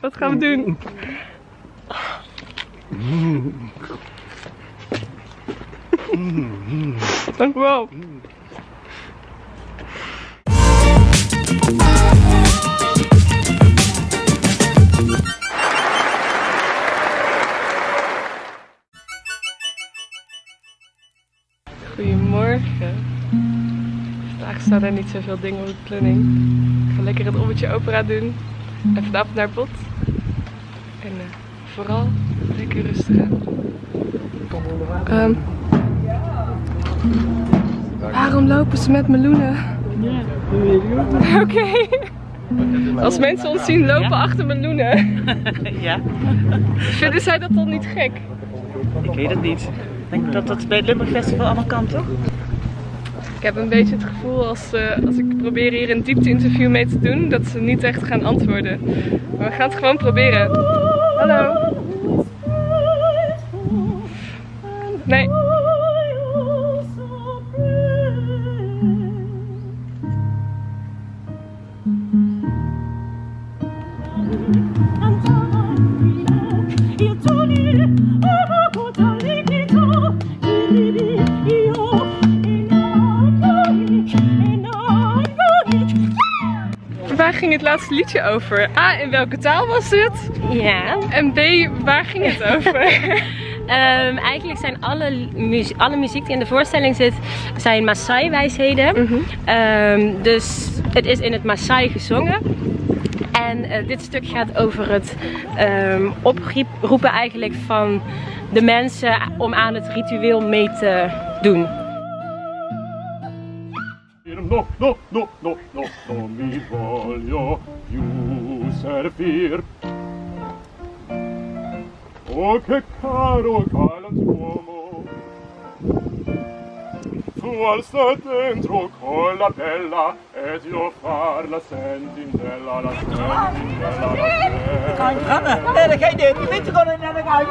Wat gaan we doen? Dank u wel. Goedemorgen. Vandaag staan er niet zoveel dingen op de planning. Ik ga lekker het ommetje opera doen. En vanavond naar BOT. En vooral lekker rustig aan. Waarom lopen ze met meloenen? Oké. Okay. Als mensen ons zien lopen achter meloenen. Ja. Vinden zij dat dan niet gek? Ik weet het niet. Ik denk dat dat bij het Limburg Festival allemaal kan, toch? Ik heb een beetje het gevoel als ik probeer hier een diepte-interview mee te doen, dat ze niet echt gaan antwoorden. Maar we gaan het gewoon proberen. Hallo. Nee. Waar ging het laatste liedje over? A, in welke taal was het? Ja. En B, waar ging het over? Eigenlijk zijn alle muziek die in de voorstelling zit, zijn Maasai wijsheden. Dus het is in het Maasai gezongen. En dit stuk gaat over het oproepen eigenlijk van de mensen om aan het ritueel mee te doen. No, no, no, no, no, non mi voglio più servir. Oh, che caro e galante uomo, tu al sta dentro con la bella ed io far la sentinella, la sentinella, la sentinella. Ga je dit? Je bent er gewoon in de gang.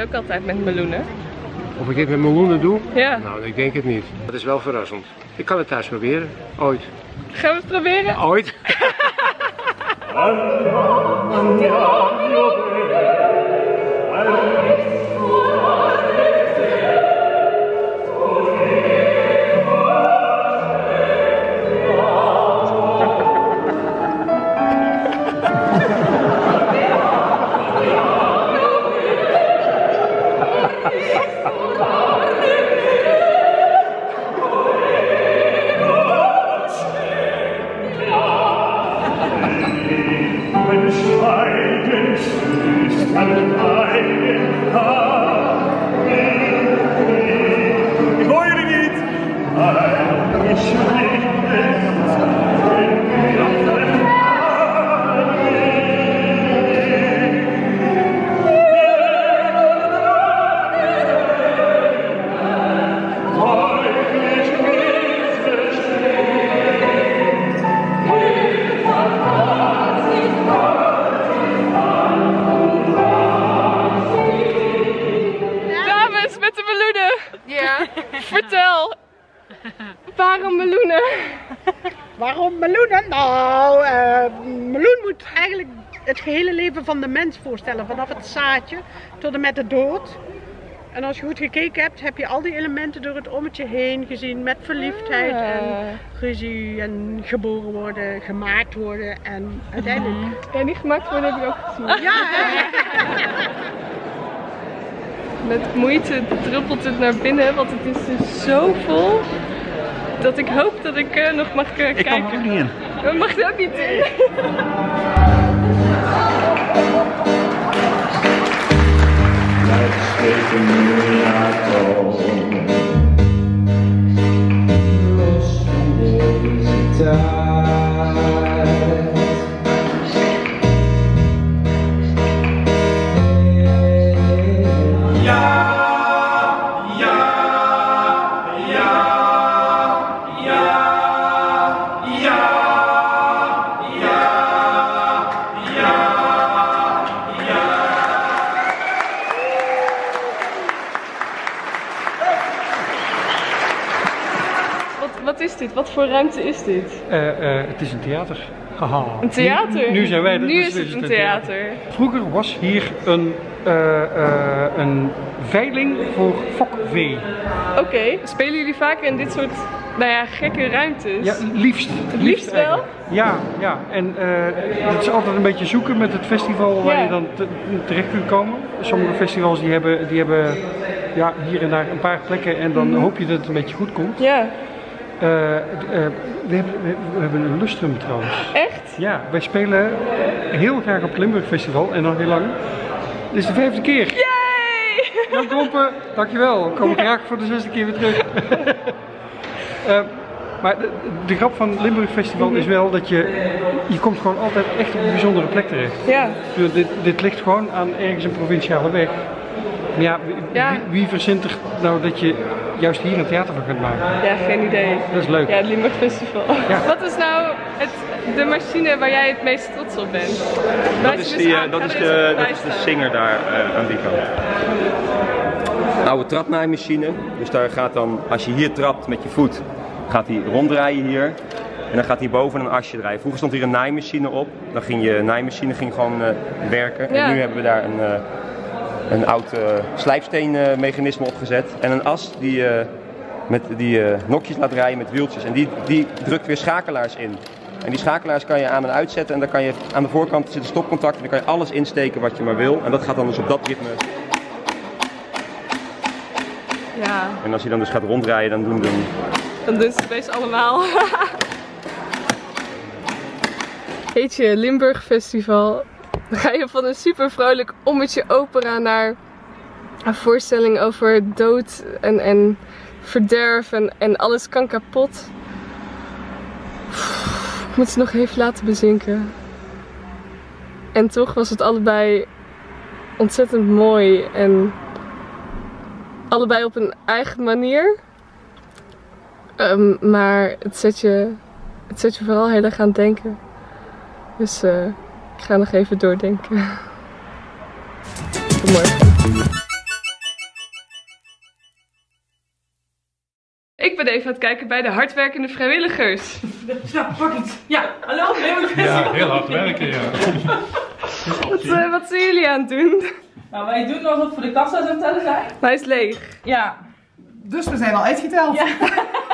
Ook altijd met meloenen. Of ik dit met meloenen doe? Ja. Nou, ik denk het niet. Dat is wel verrassend. Ik kan het thuis proberen. Ooit. Gaan we het proberen? Ooit. Vertel, waarom meloenen? Waarom meloenen? Nou, meloen moet eigenlijk het gehele leven van de mens voorstellen. Vanaf het zaadje tot en met de dood. En als je goed gekeken hebt, heb je al die elementen door het ommetje heen gezien. Met verliefdheid en ruzie en geboren worden, gemaakt worden en uiteindelijk... Ja, niet gemaakt worden heb ik ook gezien. Ja, met moeite druppelt het naar binnen, want het is dus zo vol dat ik hoop dat ik nog mag kijken. Ik kan er ook niet in. Dat mag er ook niet in. Wat is dit? Wat voor ruimte is dit? Het is een theater. Haha. Een theater? Nu zijn wij er. Nu dus is het een theater. Vroeger was hier een veiling voor fokvee. Oké. Okay. Spelen jullie vaak in dit soort, nou ja, gekke ruimtes? Ja, liefst. Liefst wel? Ja, ja. En het is altijd een beetje zoeken met het festival waar je dan terecht kunt komen. Sommige festivals die hebben ja, hier en daar een paar plekken en dan hoop je dat het een beetje goed komt. Ja. We hebben een lustrum trouwens. Echt? Ja, wij spelen heel graag op het Limburg Festival en al heel lang. Dit is de 5e keer. Yay! Jan Klompen, dankjewel. We komen graag voor de 6e keer weer terug. Maar de grap van het Limburg Festival is wel dat je komt gewoon altijd echt op een bijzondere plek terecht. Ja. Dus dit ligt gewoon aan ergens een provinciale weg. Ja, wie verzint er nou dat je juist hier een theater van kunt maken? Ja, geen idee. Dat is leuk. Ja, het Limburg Festival. Ja. Wat is nou de machine waar jij het meest trots op bent? Dat is de Singer daar aan die kant. Een oude trapnaaimachine. Dus daar gaat dan, als je hier trapt met je voet, gaat die ronddraaien hier. En dan gaat hij boven een asje draaien. Vroeger stond hier een naaimachine op. Dan ging je naaimachine gewoon werken. Ja. En nu hebben we daar een oud slijpsteenmechanisme opgezet en een as die nokjes laat draaien met wieltjes en die drukt weer schakelaars in. En die schakelaars kan je aan en uitzetten en dan kan je aan de voorkant zit een stopcontact en dan kan je alles insteken wat je maar wil en dat gaat dan dus op dat ritme. Ja. En als je dan dus gaat ronddraaien dan doen we... Dan doen ze het best allemaal. Heetje Limburg Festival. Dan ga je van een super vrolijk ommetje opera naar een voorstelling over dood en verderf en alles kan kapot. Ik moet ze nog even laten bezinken. En toch was het allebei ontzettend mooi en allebei op een eigen manier. Maar het zet je vooral heel erg aan het denken. Dus... ik ga nog even doordenken. Tot morgen. Ik ben even aan het kijken bij de hardwerkende vrijwilligers. Nou, pak het. Ja, hallo. Ja, heel hard werken, ja. Wat zijn jullie aan het doen? Nou, wij doen alsof we de kassa aan het tellen zijn. Maar hij is leeg. Ja. Dus we zijn al uitgeteld. Ja.